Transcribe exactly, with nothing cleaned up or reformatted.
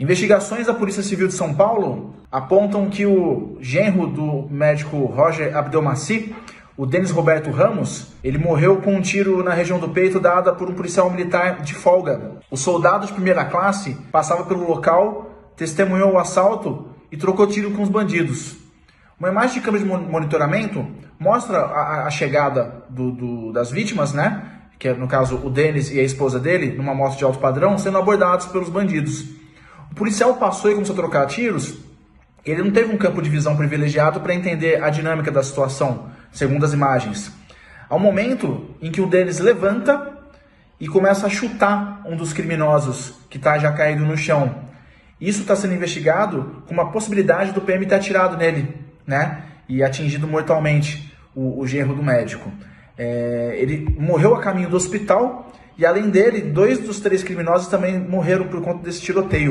Investigações da Polícia Civil de São Paulo apontam que o genro do médico Roger Abdelmassih, o Denis Roberto Ramos, ele morreu com um tiro na região do peito dado por um policial militar de folga. O soldado de primeira classe passava pelo local, testemunhou o assalto e trocou tiro com os bandidos. Uma imagem de câmera de monitoramento mostra a, a chegada do, do, das vítimas, né? Que é, no caso, o Denis e a esposa dele, numa moto de alto padrão, sendo abordados pelos bandidos. O policial passou e começou a trocar tiros. Ele não teve um campo de visão privilegiado para entender a dinâmica da situação, segundo as imagens. Há um momento em que o Denis levanta e começa a chutar um dos criminosos que está já caído no chão. Isso está sendo investigado com uma possibilidade do P M ter atirado nele, né? E atingido mortalmente o, o genro do médico. É, ele morreu a caminho do hospital e, além dele, dois dos três criminosos também morreram por conta desse tiroteio.